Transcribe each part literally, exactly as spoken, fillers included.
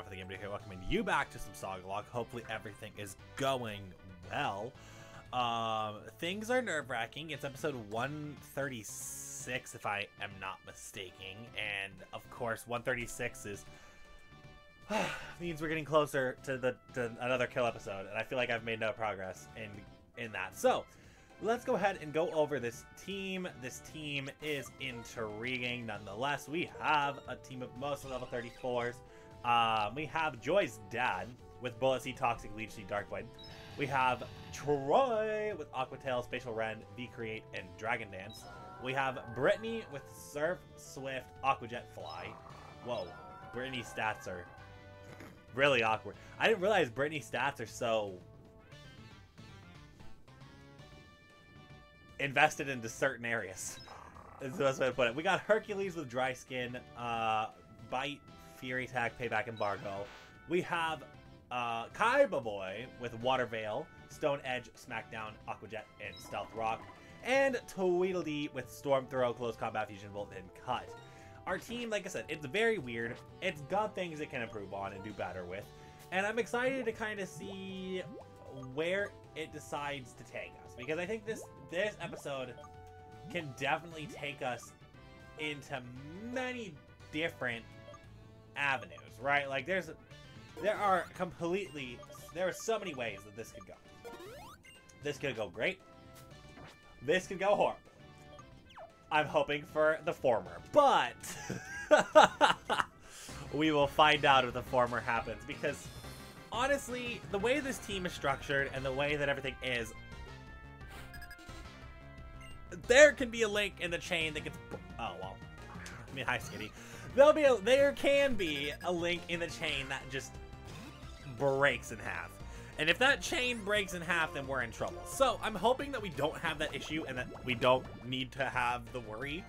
out for the game today. Welcoming you back to some Sagalocke. Hopefully everything is going well. Um, things are nerve-wracking. It's episode one thirty-six, if I am not mistaken. And, of course, one thirty-six is... means we're getting closer to the to another kill episode. And I feel like I've made no progress in, in that. So... let's go ahead and go over this team. This team is intriguing nonetheless. We have a team of mostly level thirty-fours. Um, we have Joy's dad with Bullet Seed, Toxic, Leech Seed, Dark Blade. We have Troy with Aqua Tail, Spatial Rend, V-Create, and Dragon Dance. We have Brittany with Surf, Swift, Aqua Jet, Fly. Whoa, Brittany's stats are really awkward. I didn't realize Brittany's stats are so... invested into certain areas is the best way to put it. We got Hercules with Dry Skin, uh, Bite, Fury Attack, Payback, Embargo. We have uh, Kaiba Boy with Water Veil, Stone Edge, Smackdown, Aqua Jet, and Stealth Rock. And Tweedledee with Storm Throw, Close Combat, Fusion Bolt, and Cut. Our team, like I said, it's very weird. It's got things it can improve on and do better with. And I'm excited to kind of see where it decides to take us, because I think this this episode can definitely take us into many different avenues, right? Like there's there are completely there are so many ways that this could go. This could go great. This could go horrible. I'm hoping for the former, but we will find out if the former happens, because honestly, the way this team is structured and the way that everything is, there can be a link in the chain that gets... oh, well. I mean, hi, Skitty. There'll be a, there can be a link in the chain that just breaks in half. And if that chain breaks in half, then we're in trouble. So, I'm hoping that we don't have that issue and that we don't need to have the worry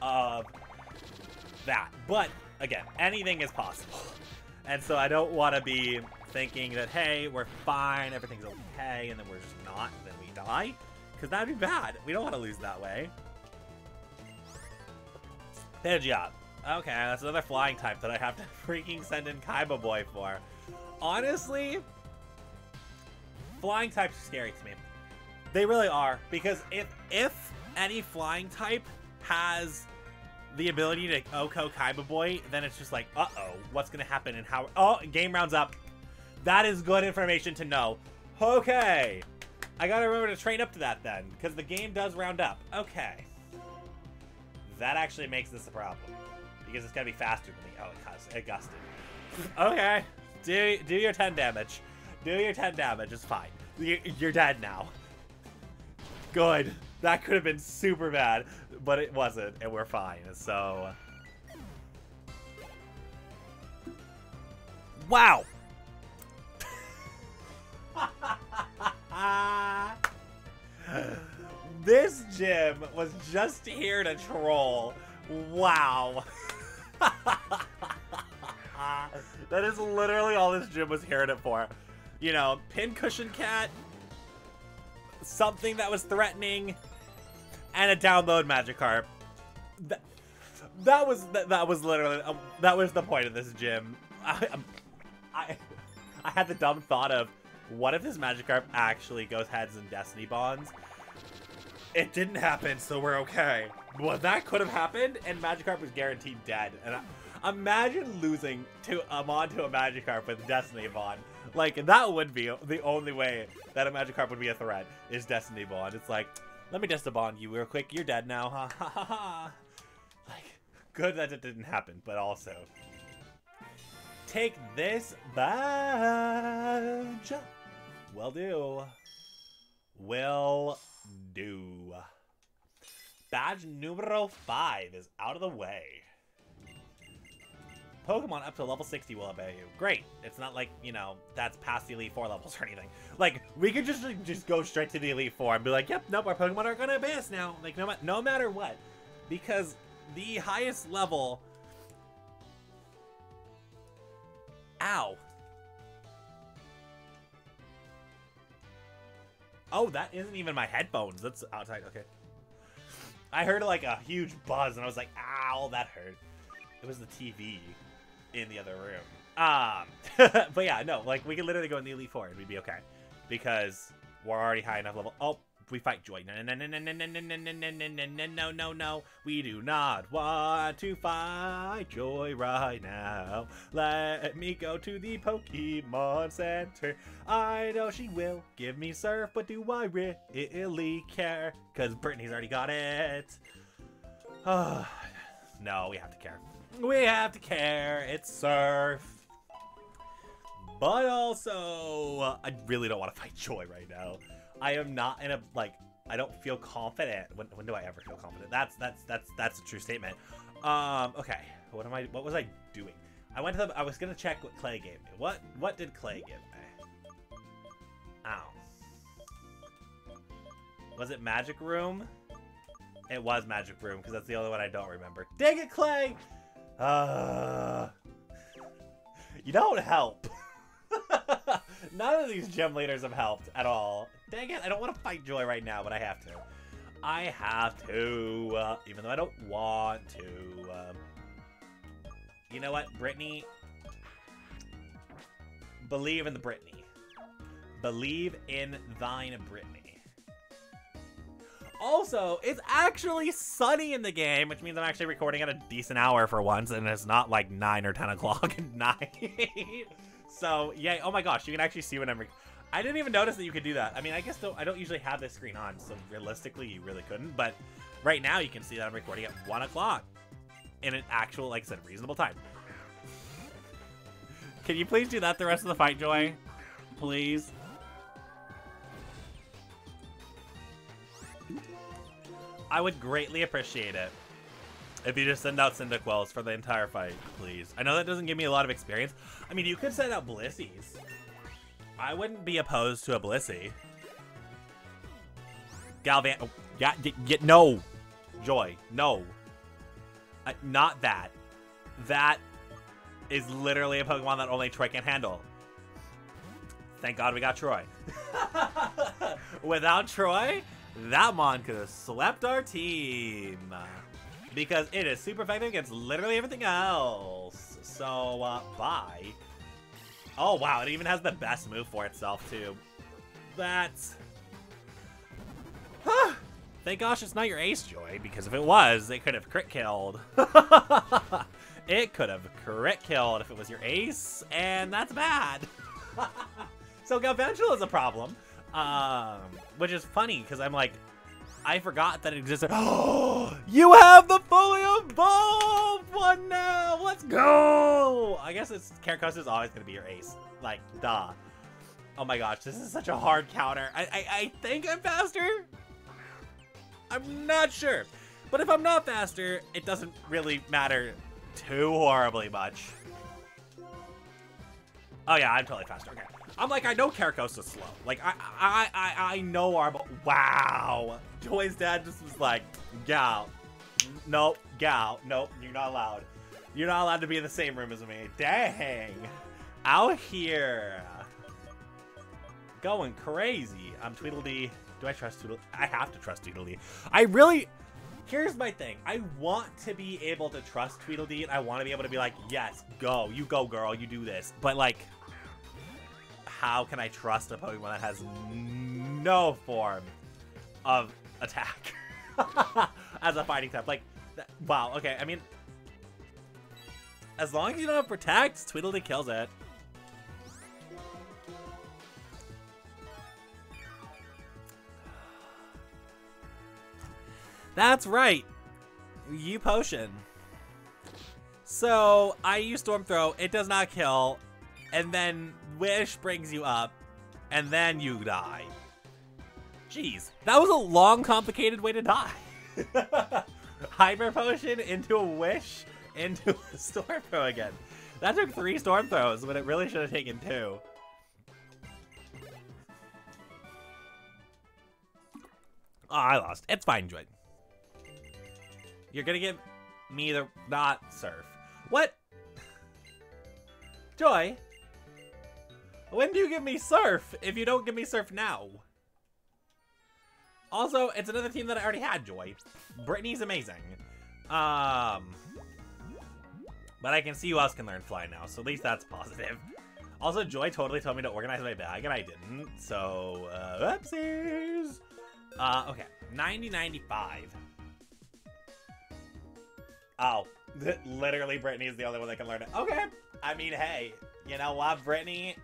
of that. But, again, anything is possible. And so I don't want to be thinking that, hey, we're fine, everything's okay, and then we're just not, and then we die. Because that'd be bad. We don't want to lose that way. Pidgeot. Okay, that's another flying type that I have to freaking send in Kaiba Boy for. Honestly, flying types are scary to me. They really are. Because if, if any flying type has... the ability to Oko Kaiba Boy, then it's just like, uh-oh, what's going to happen and how... oh, game round's up. That is good information to know. Okay. I got to remember to train up to that then, because the game does round up. Okay. That actually makes this a problem, because it's going to be faster than me. Oh, it, cost, it gusted. Okay. Do, do your ten damage. Do your ten damage. It's fine. You, you're dead now. Good. That could have been super bad, but it wasn't, and we're fine, so... wow! This gym was just here to troll. Wow. That is literally all this gym was hearing it for. You know, Pincushion Cat, something that was threatening... and a download Magikarp. That, that was that, that was literally um, that was the point of this gym. I, um, I I had the dumb thought of, what if this Magikarp actually goes heads and Destiny Bonds? It didn't happen, so we're okay. Well, that could have happened, and Magikarp was guaranteed dead. And I, imagine losing to a mod to a Magikarp with Destiny Bond. Like, that would be the only way that a Magikarp would be a threat, is Destiny Bond. It's like, let me just bond you real quick. You're dead now. Ha ha ha ha. Like, good that it didn't happen, but also, take this badge. Will do. Will do. Badge numero five is out of the way. Pokemon up to level sixty will obey you. Great. It's not like, you know, that's past the Elite Four levels or anything. Like, we could just just go straight to the Elite Four and be like, yep, nope, our Pokemon are going to obey us now. Like, no, no matter what. Because the highest level... ow. Oh, that isn't even my headphones. That's outside. Okay. I heard, like, a huge buzz, and I was like, ow, that hurt. It was the T V. in the other room. Um, but yeah, no, like, we could literally go in the Elite Four and we'd be okay. Because we're already high enough level. Oh, we fight Joy. No, no, no, no, no, no, no, no, no, no, no. We do not want to fight Joy right now. Let me go to the Pokemon Center. I know she will give me Surf, but do I really care? Because Brittany's already got it. Oh, no, we have to care. We have to care. It's Surf. But also, uh, I really don't want to fight Joy right now. I am not in a, like, I don't feel confident. When, when do I ever feel confident? That's, that's, that's, that's a true statement. Um, okay. What am I, what was I doing? I went to the, I was going to check what Clay gave me. What, what did Clay give me? Ow. Was it Magic Room? It was Magic Room, because that's the only one I don't remember. Dang it, Clay! Uh, you don't help. None of these gym leaders have helped at all. Dang it, I don't want to fight Joy right now, but I have to. I have to, uh, even though I don't want to. Um, you know what, Brittany? Believe in the Brittany. Believe in thine Brittany. Also, it's actually sunny in the game, which means I'm actually recording at a decent hour for once, and it's not like nine or ten o'clock at night. So, yay. Oh my gosh, you can actually see when I'm... Re I didn't even notice that you could do that. I mean, I guess don't, I don't usually have this screen on, so realistically, you really couldn't. But right now, you can see that I'm recording at one o'clock in an actual, like I said, reasonable time. Can you please do that the rest of the fight, Joy? Please? I would greatly appreciate it if you just send out Cyndaquils for the entire fight, please. I know that doesn't give me a lot of experience. I mean, you could send out Blissey's. I wouldn't be opposed to a Blissey. Galvan, oh, yeah, yeah, no. Joy, no. Uh, not that. That is literally a Pokemon that only Troy can handle. Thank God we got Troy. Without Troy, that mon could have slept our team. Because it is super effective against literally everything else. So, uh, bye. Oh, wow, it even has the best move for itself, too. That's... Huh. Thank gosh it's not your Ace, Joy, because if it was, it could have crit killed. It could have crit killed if it was your Ace, and that's bad. So, Galvantula is a problem. Um, which is funny, because I'm like... I forgot that it existed. Oh, you have the fully evolved one now. Let's go. I guess it's Caracosta is always going to be your ace. Like, duh. Oh my gosh, this is such a hard counter. I, I, I think I'm faster. I'm not sure. But if I'm not faster, it doesn't really matter too horribly much. Oh yeah, I'm totally faster. Okay. I'm like, I know Caracosta's slow. Like, I I, I, I know our... Wow. Joy's dad just was like, gal. Nope. Gal. Nope. You're not allowed. You're not allowed to be in the same room as me. Dang. Out here. Going crazy. I'm Tweedledee. Do I trust Tweedledee? I have to trust Tweedledee. I really... Here's my thing. I want to be able to trust Tweedledee, and I want to be able to be like, yes, go. You go, girl. You do this. But, like... How can I trust a Pokemon that has no form of attack as a fighting type? Like, that, wow, okay, I mean, as long as you don't have Protect, Tweedledee kills it. That's right, you potion. So, I use Storm Throw, it does not kill, and then Wish brings you up, and then you die. Jeez, that was a long, complicated way to die. Hyper Potion into a Wish, into a Storm Throw again. That took three Storm Throws, when it really should have taken two. Oh, I lost. It's fine, Joy. You're gonna give me the not Surf. What? Joy? When do you give me Surf if you don't give me Surf now? Also, it's another team that I already had, Joy. Brittany's amazing. Um, But I can see who else can learn Fly now, so at least that's positive. Also, Joy totally told me to organize my bag, and I didn't, so, uh, whoopsies! Uh, okay, ninety ninety-five. Oh, literally Brittany is the only one that can learn it. Okay, I mean, hey, you know what, Brittany?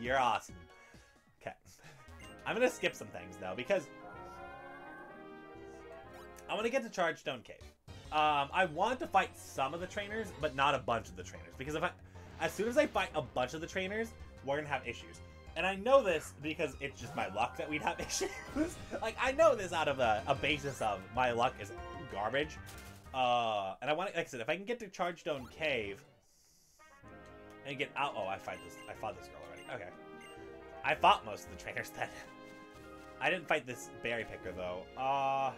You're awesome. Okay. I'm gonna skip some things, though, because I want to get to Chargestone Cave. Um, I want to fight some of the trainers, but not a bunch of the trainers. Because if I, as soon as I fight a bunch of the trainers, we're going to have issues. And I know this because it's just my luck that we'd have issues. Like, I know this out of a, a basis of my luck is garbage. Uh, and I want to, like I said, if I can get to Chargestone Cave and get out. Oh, I fight this. I fought this girl already. Okay. I fought most of the trainers then. I didn't fight this berry picker, though. Uh...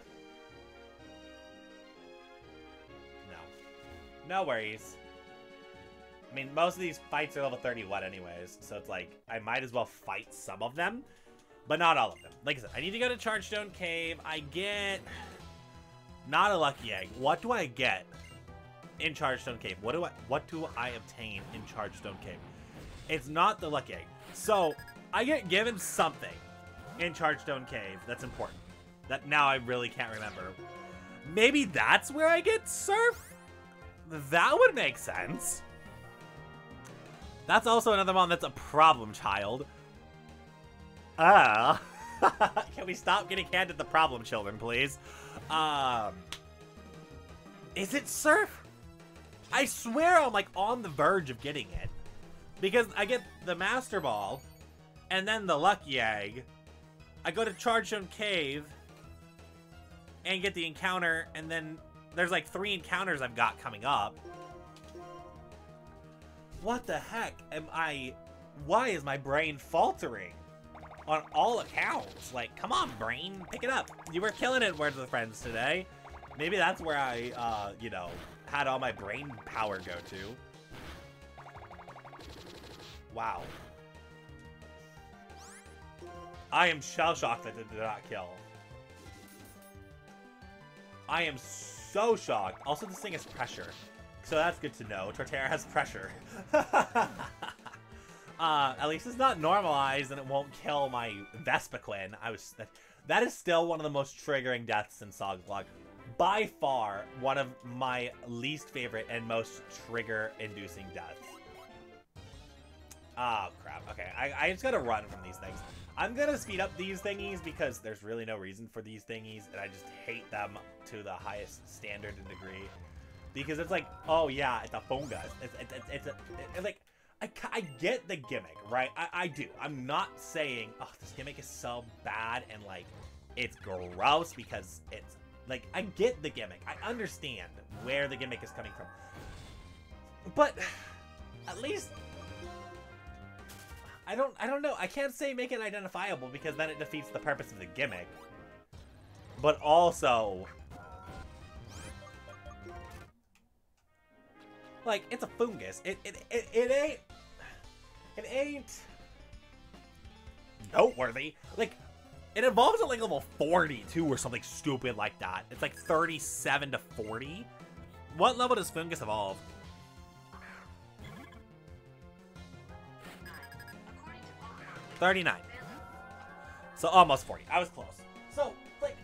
No worries. I mean, most of these fights are level thirty-one anyways, so it's like, I might as well fight some of them, but not all of them. Like I said, I need to go to Chargestone Cave. I get... Not a lucky egg. What do I get in Chargestone Cave? What do I, what do I obtain in Chargestone Cave? It's not the lucky egg. So, I get given something in Chargestone Cave that's important. That now I really can't remember. Maybe that's where I get Surf? That would make sense. That's also another one that's a problem child. Ah. Uh, can we stop getting handed the problem children, please? Um, is it Surf? I swear I'm like on the verge of getting it. Because I get the Master Ball and then the Lucky Egg. I go to Chargestone Cave and get the encounter, and then there's like three encounters I've got coming up. What the heck am I... Why is my brain faltering? On all accounts. Like, come on, brain. Pick it up. You were killing it, Words with Friends, today. Maybe that's where I, uh, you know, had all my brain power go to. Wow. I am shell-shocked that it did not kill. I am so... So shocked. Also, this thing has pressure. So that's good to know. Torterra has pressure. uh, at least it's not normalized and it won't kill my Vespiquen. I was, that, that is still one of the most triggering deaths in Sagalocke. By far, one of my least favorite and most trigger-inducing deaths. Oh, crap. Okay, I, I just gotta run from these things. I'm gonna speed up these thingies because there's really no reason for these thingies, and I just hate them to the highest standard and degree. Because it's like, oh yeah, it's a fungus. It's, it's, it's, it's, a, it's like, I, I get the gimmick, right? I, I do. I'm not saying, oh, this gimmick is so bad and like, it's gross because it's, like, I get the gimmick. I understand where the gimmick is coming from. But, at least... I don't, I don't know. I can't say make it identifiable because then it defeats the purpose of the gimmick. But also... Like, it's a fungus. It, it, it, it ain't... It ain't... noteworthy. Like, it evolves at like level forty-two or something stupid like that. It's like thirty-seven to forty. What level does fungus evolve? thirty-nine. So almost forty. I was close. So, like,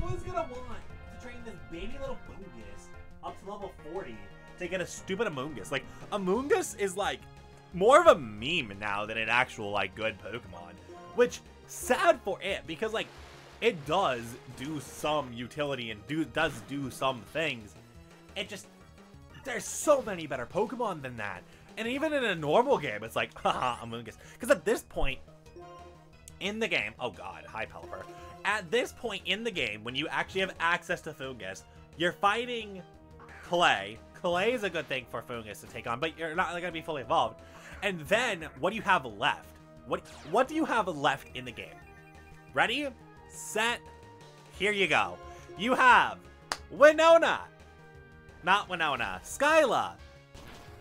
who's gonna want to train this baby little Moongus up to level forty to get a stupid Amoongus? Like, Amoongus is, like, more of a meme now than an actual, like, good Pokemon. Which, sad for it, because, like, it does do some utility and do does do some things. It just, there's so many better Pokemon than that. And even in a normal game, it's like, haha, Amoongus. Because at this point in the game, oh god, hi Pelipper. At this point in the game, when you actually have access to Fungus, you're fighting Clay. Clay is a good thing for Fungus to take on, but you're not going to be fully evolved. And then, what do you have left? What, what do you have left in the game? Ready, set, here you go. You have Winona. Not Winona. Skyla.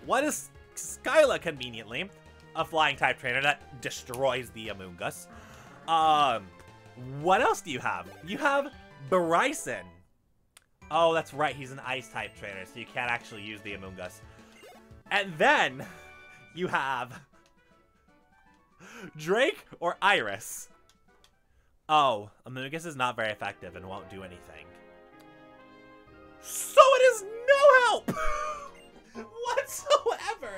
What is... Skyla, conveniently, a flying type trainer that destroys the Amoongus. Um, what else do you have? You have Bryson, Oh, that's right. He's an Ice-type trainer, so you can't actually use the Amoonguss. And then you have Drake or Iris. Oh, Amoonguss is not very effective and won't do anything. So it is no help whatsoever,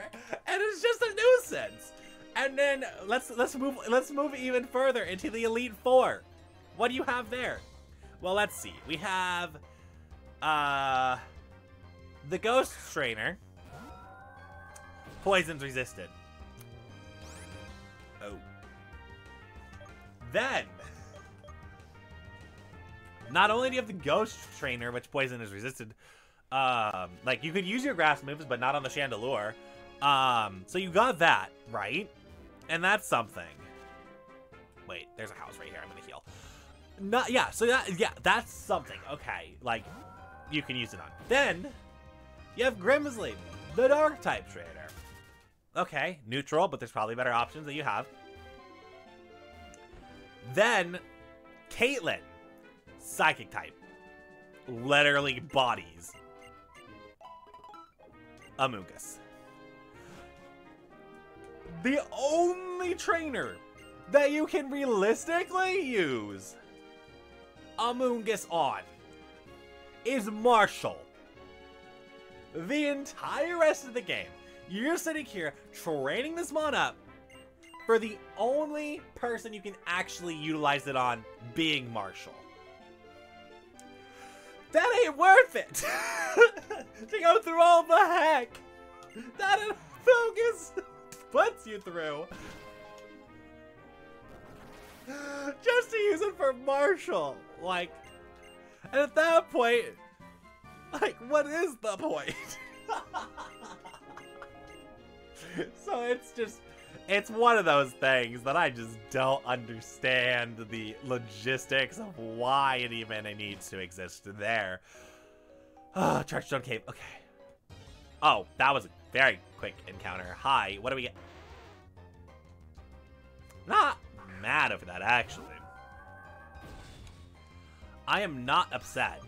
and it's just a nuisance. And then let's let's move let's move even further into the Elite Four. What do you have there? Well, let's see. We have uh, the Ghost Trainer. Poison's resisted. Oh. Then, not only do you have the Ghost Trainer, which Poison is resisted, um, like, you could use your grass moves, but not on the Chandelure. Um, so you got that, right? And that's something. Wait, there's a house right here. I'm gonna heal. Not, yeah, so that, yeah, that's something. Okay, like, you can use it on. Then, you have Grimsley, the Dark-type trainer. Okay, neutral, but there's probably better options that you have. Then, Caitlyn, Psychic type. Literally bodies Amoonguss. The only trainer that you can realistically use Amoonguss on is Marshall. The entire rest of the game, you're sitting here training this mon up for the only person you can actually utilize it on being Marshall. That ain't worth it to go through all the heck that it Focus puts you through just to use it for Marshall. Like, and at that point, like, what is the point? So it's just, it's one of those things that I just don't understand the logistics of why it even needs to exist there. Oh, Chargestone Cave. Okay. Oh, that was a very quick encounter. Hi, what do we get? Not mad over that, actually. I am not upset.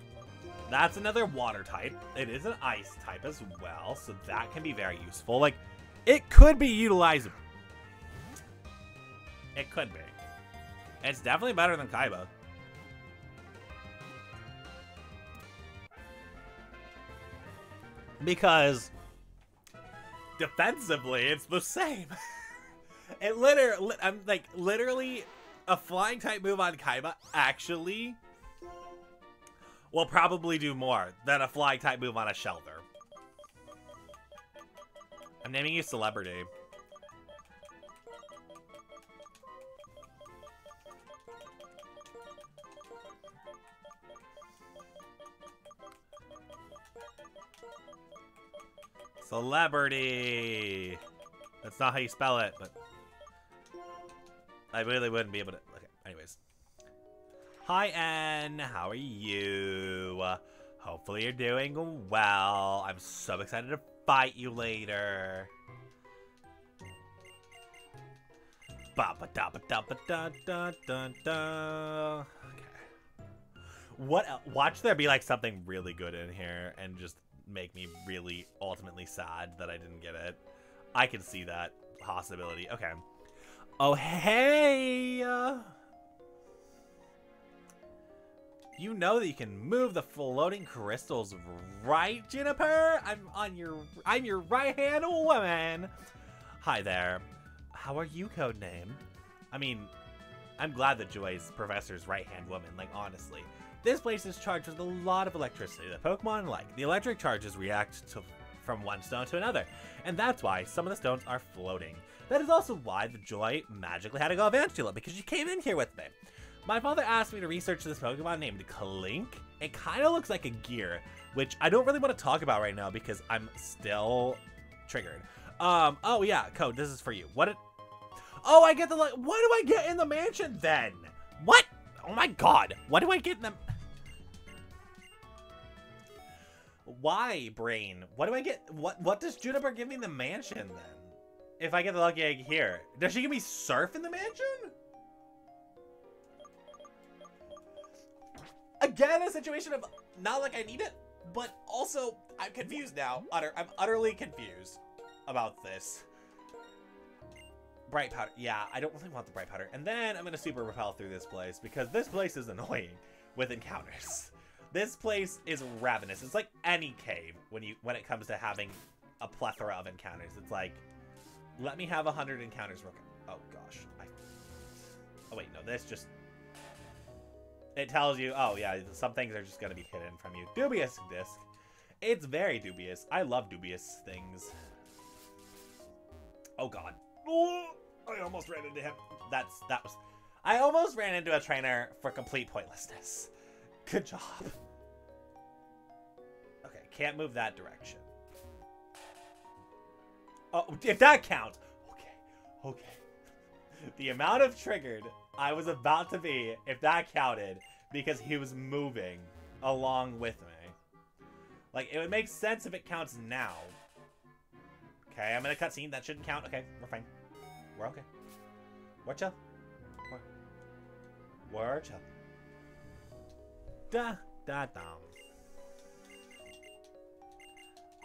That's another water type. It is an ice type as well, so that can be very useful. Like, it could be utilizable. It could be. It's definitely better than Kaiba. Because defensively, it's the same. It literally, I'm like, literally, a flying type move on Kaiba actually will probably do more than a flying type move on a Shelter. I'm naming you Celebrity. Celebrity. That's not how you spell it, but I really wouldn't be able to. Okay, anyways. Hi, Anne. How are you? Hopefully you're doing well. I'm so excited to fight you later. Ba ba da ba da ba da da da da. Okay. What else? Watch there be like something really good in here and just make me really ultimately sad that I didn't get it. I can see that possibility. Okay. Oh, hey! You know that you can move the floating crystals, right, Juniper? I'm on your, I'm your right-hand woman. Hi there. How are you, Codename? I mean, I'm glad that Joy's Professor's right-hand woman, like, honestly. This place is charged with a lot of electricity that Pokemon like. The electric charges react to, from one stone to another, and that's why some of the stones are floating. That is also why the Joy magically had to go advance to it, because she came in here with me. My father asked me to research this Pokemon named Kalink. It kind of looks like a gear, which I don't really want to talk about right now because I'm still triggered. Um, oh yeah, Code, this is for you. What? It oh, I get the like. What do I get in the mansion then? What? Oh my god, what do I get in the... Why, brain? What do I get? What What does Juniper give me in the mansion, then? If I get the lucky egg here. Does she give me Surf in the mansion? Again, a situation of Not like I need it, but also I'm confused now. Utter, I'm utterly confused about this. Bright powder. Yeah, I don't really want the bright powder. And then I'm going to super repel through this place because this place is annoying with encounters. This place is ravenous. It's like any cave when you when it comes to having a plethora of encounters. It's like, let me have a hundred encounters real quick. Oh, gosh. I... Oh, wait, no, this just... It tells you, oh, yeah, some things are just going to be hidden from you. Dubious disc. It's very dubious. I love dubious things. Oh, God. Oh, I almost ran into him. That's, that was... I almost ran into a trainer for complete pointlessness. Good job. Okay, can't move that direction. Oh, if that counts. Okay, okay. The amount of triggered I was about to be, if that counted, because he was moving along with me. Like, it would make sense if it counts now. Okay, I'm in a cutscene. That shouldn't count. Okay, we're fine. We're okay. We're chill. We're, we're chill. Da, da, da.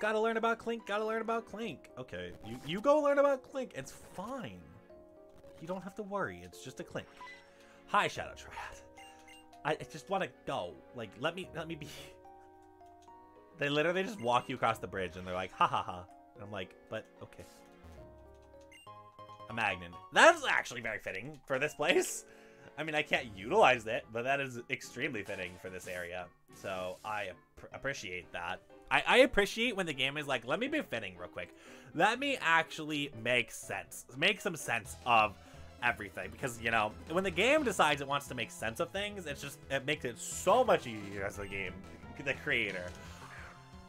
Gotta learn about Clink. Gotta learn about Clink. Okay, you, you go learn about Clink. It's fine. You don't have to worry. It's just a Clink. Hi, Shadow Triad. I, I just want to go. Like, let me, let me be. They literally just walk you across the bridge, and they're like, ha, ha, ha. And I'm like, but, okay. A Magnon. That's actually very fitting for this place. I mean, I can't utilize it, but that is extremely fitting for this area. So I ap- appreciate that. I, I appreciate when the game is like, let me be fitting real quick. Let me actually make sense. Make some sense of everything. Because, you know, when the game decides it wants to make sense of things, it's just, it makes it so much easier as the game, the creator.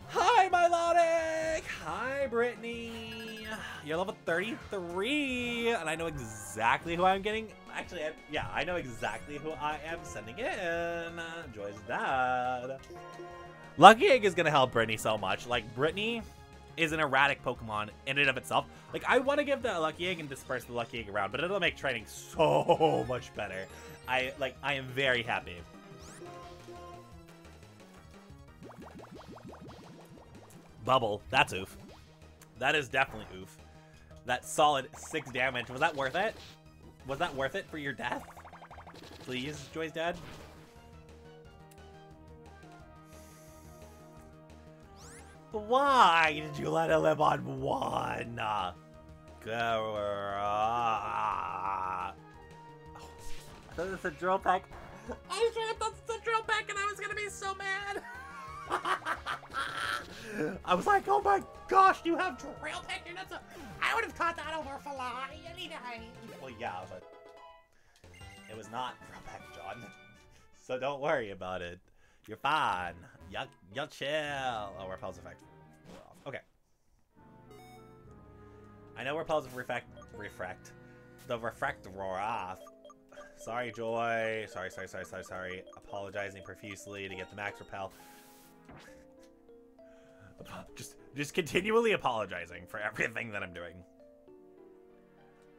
Hi, Milotic! Hi, Brittany! You're level thirty-three, and I know exactly who I'm getting. Actually, I, yeah, I know exactly who I am sending in. Joy's dad. Lucky Egg is gonna help Brittany so much. Like, Brittany is an erratic Pokemon in and of itself. Like, I want to give the Lucky Egg and disperse the Lucky Egg around, but it'll make training so much better. I, like, I am very happy. Bubble. That's oof. That is definitely oof. That solid six damage. Was that worth it? Was that worth it for your death? Please, Joy's dad. Why did you let it live on one? I thought it was a drill pack. I straight up thought it was a drill pack and I was gonna be so mad. I was like, oh my gosh, you have drill pick, you're not so... I would have caught that over fly any day. Well, yeah, but it was not drill pick, John. So don't worry about it. You're fine. You'll, you'll chill. Oh, repel's effect. Okay. I know repel's refract. Refract. The refract roar off. Sorry, Joy. Sorry, sorry, sorry, sorry, sorry. Apologizing profusely to get the max repel. Just, just continually apologizing for everything that I'm doing.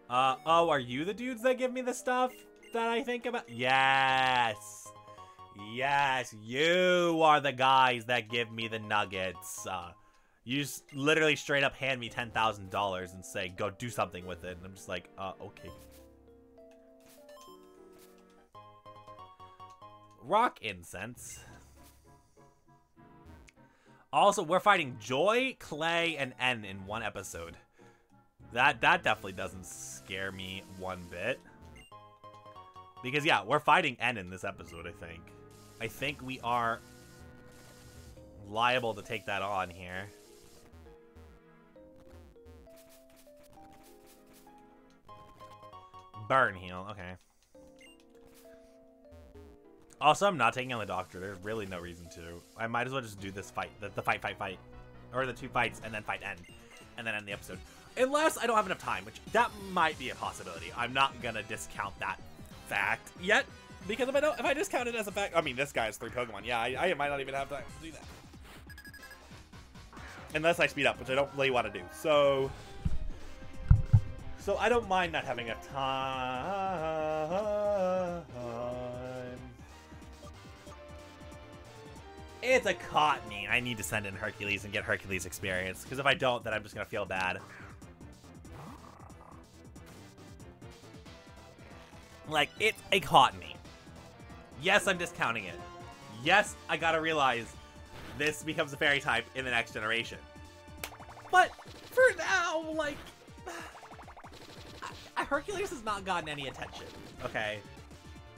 Uh, oh, are you the dudes that give me the stuff that I think about? Yes. Yes, you are the guys that give me the nuggets. Uh, you just literally straight up hand me ten thousand dollars and say, go do something with it. And I'm just like, uh, okay. Rock incense. Also, we're fighting Joy, Clay, and N in one episode. That that definitely doesn't scare me one bit. Because, yeah, we're fighting N in this episode, I think. I think we are liable to take that on here. Burn heal, okay. Also, I'm not taking on the doctor. There's really no reason to. I might as well just do this fight. The, the fight, fight, fight. Or the two fights, and then fight end. And then end the episode. Unless I don't have enough time, which that might be a possibility. I'm not gonna discount that fact yet. Because if I don't, if I discount it as a fact... I mean, this guy has three Pokemon. Yeah, I, I might not even have time to do that. Unless I speed up, which I don't really want to do. So... So I don't mind not having enough time. It's a Cottony. I need to send in Hercules and get Hercules experience, because if I don't, then I'm just going to feel bad. Like, it's a Cottony. Yes, I'm discounting it. Yes, I gotta realize this becomes a fairy type in the next generation. But for now, like, Hercules has not gotten any attention, okay?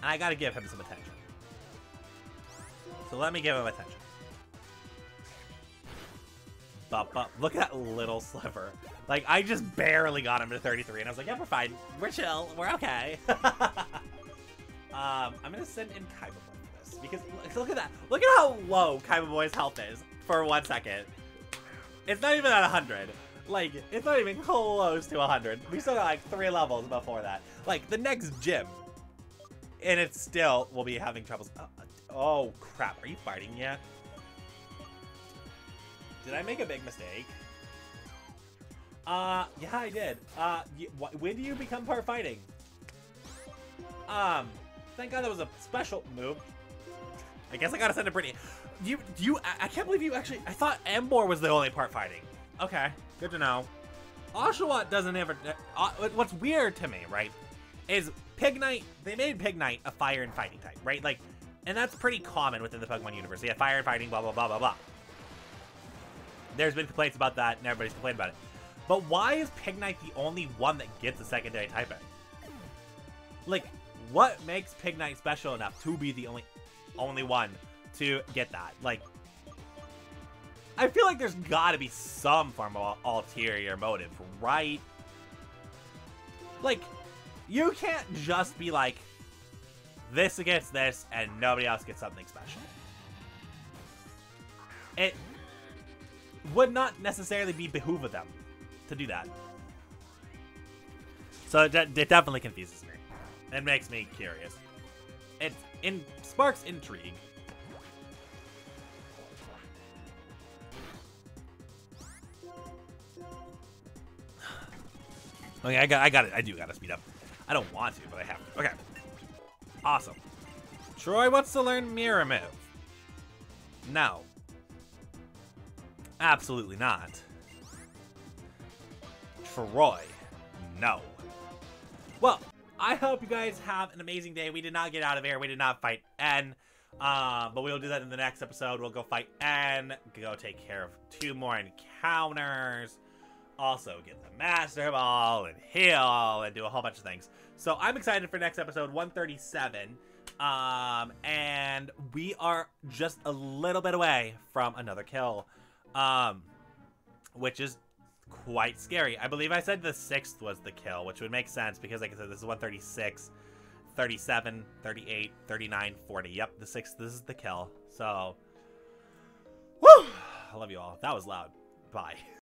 And I gotta give him some attention. So let me give him attention. But, but look at that little sliver. Like, I just barely got him to thirty-three, and I was like, yeah, we're fine. We're chill. We're okay. Um, I'm gonna send in Kaiba Boy for this, because look at that. Look at how low Kaiba Boy's health is for one second. It's not even at one hundred. Like, it's not even close to one hundred. We still got like three levels before that. Like, the next gym, and it still will be having troubles. Oh, oh crap, are you fighting yet? Did I make a big mistake? Uh, yeah, I did. Uh, you, wh when do you become part fighting? Um... Thank God that was a special move. I guess I gotta send a Brittany. You, you, I can't believe you actually, I thought Embor was the only part fighting. Okay, good to know. Oshawott doesn't ever, uh, what's weird to me, right, is Pignite, they made Pignite a fire and fighting type, right? Like, and that's pretty common within the Pokemon universe. Yeah, fire and fighting, blah, blah, blah, blah, blah. There's been complaints about that, and everybody's complained about it. But why is Pignite the only one that gets a secondary type in? Like, what makes Pignite special enough to be the only only one to get that? Like, I feel like there's got to be some form of ulterior motive, right? Like, you can't just be like, this gets this and nobody else gets something special. It would not necessarily be behoove of them to do that. So it, it definitely confuses me. It makes me curious. It in sparks intrigue. Okay, I got, I got it. I do gotta speed up. I don't want to, but I have to. Okay, awesome. Troy wants to learn Mirror Move. No, absolutely not. Troy, no. Well. I hope you guys have an amazing day. We did not get out of air. We did not fight N. Uh, but we'll do that in the next episode. We'll go fight N. Go take care of two more encounters. Also get the Master Ball and heal and do a whole bunch of things. So I'm excited for next episode one thirty-seven. Um, and we are just a little bit away from another kill. Um, which is quite scary. I believe I said the sixth was the kill, which would make sense because, like I said, this is one thirty-six, thirty-seven, thirty-eight, thirty-nine, forty. Yep, the sixth, this is the kill. So, woo! I love you all. That was loud. Bye.